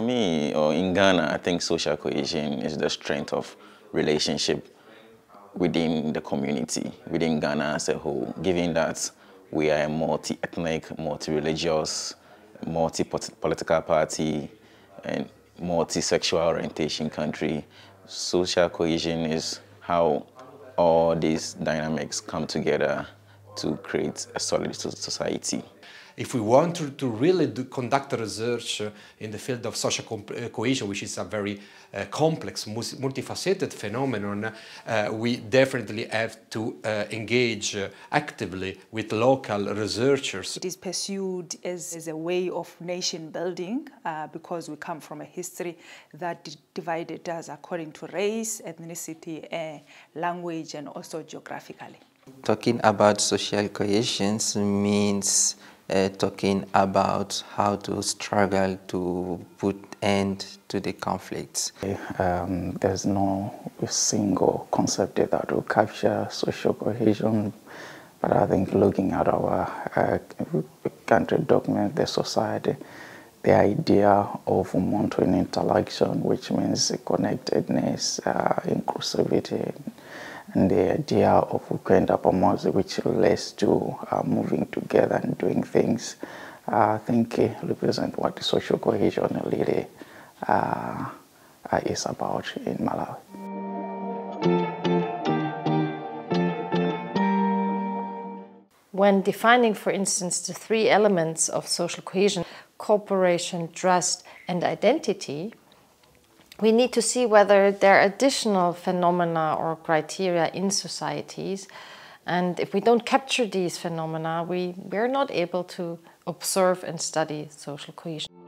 for me, or in Ghana, I think social cohesion is the strength of relationship within the community, within Ghana as a whole, given that we are a multi-ethnic, multi-religious, multi-political party, and multi-sexual orientation country. Social cohesion is how all these dynamics come together to create a solid society. If we want to really conduct research in the field of social cohesion, which is a very complex, multifaceted phenomenon, we definitely have to engage actively with local researchers. It is pursued as a way of nation building because we come from a history that divided us according to race, ethnicity, language, and also geographically. Talking about social cohesion means talking about how to struggle to put end to the conflicts. There's no single concept that will capture social cohesion, but I think looking at our country document, the society, the idea of Ubuntu in interaction, which means connectedness, inclusivity, and the idea of ukwenda pamoja, which relates to moving together and doing things, I think represent what social cohesion really is about in Malawi. When defining, for instance, the three elements of social cohesion, cooperation, trust, and identity, we need to see whether there are additional phenomena or criteria in societies. And if we don't capture these phenomena, we're not able to observe and study social cohesion.